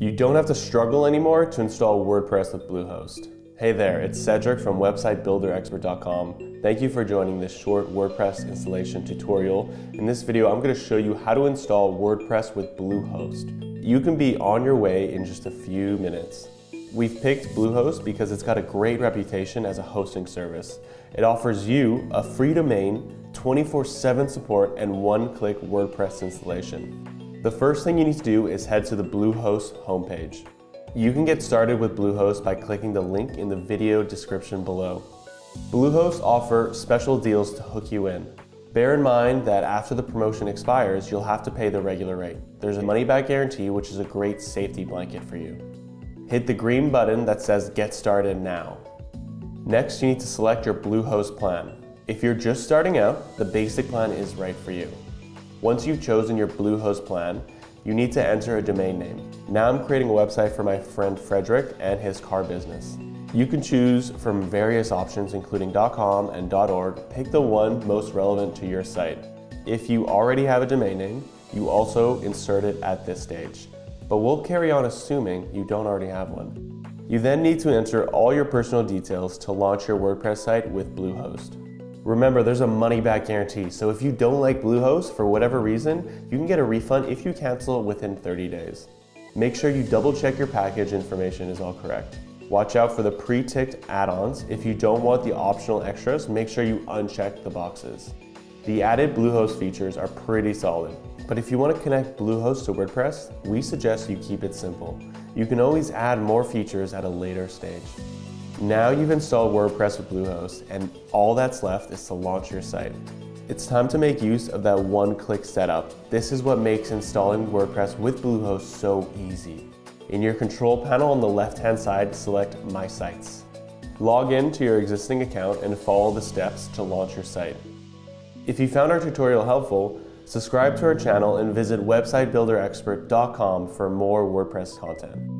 You don't have to struggle anymore to install WordPress with Bluehost. Hey there, it's Cedric from websitebuilderexpert.com. Thank you for joining this short WordPress installation tutorial. In this video, I'm going to show you how to install WordPress with Bluehost. You can be on your way in just a few minutes. We've picked Bluehost because it's got a great reputation as a hosting service. It offers you a free domain, 24/7 support, and one-click WordPress installation. The first thing you need to do is head to the Bluehost homepage. You can get started with Bluehost by clicking the link in the video description below. Bluehost offers special deals to hook you in. Bear in mind that after the promotion expires, you'll have to pay the regular rate. There's a money-back guarantee, which is a great safety blanket for you. Hit the green button that says Get Started Now. Next, you need to select your Bluehost plan. If you're just starting out, the basic plan is right for you. Once you've chosen your Bluehost plan, you need to enter a domain name. Now I'm creating a website for my friend Frederick and his car business. You can choose from various options including .com and .org. Pick the one most relevant to your site. If you already have a domain name, you also insert it at this stage. But we'll carry on assuming you don't already have one. You then need to enter all your personal details to launch your WordPress site with Bluehost. Remember, there's a money-back guarantee, so if you don't like Bluehost for whatever reason, you can get a refund if you cancel within 30 days. Make sure you double-check your package information is all correct. Watch out for the pre-ticked add-ons. If you don't want the optional extras, make sure you uncheck the boxes. The added Bluehost features are pretty solid, but if you want to connect Bluehost to WordPress, we suggest you keep it simple. You can always add more features at a later stage. Now you've installed WordPress with Bluehost, and all that's left is to launch your site. It's time to make use of that one-click setup. This is what makes installing WordPress with Bluehost so easy. In your control panel on the left-hand side, select MySites. Log in to your existing account and follow the steps to launch your site. If you found our tutorial helpful, subscribe to our channel and visit websitebuilderexpert.com for more WordPress content.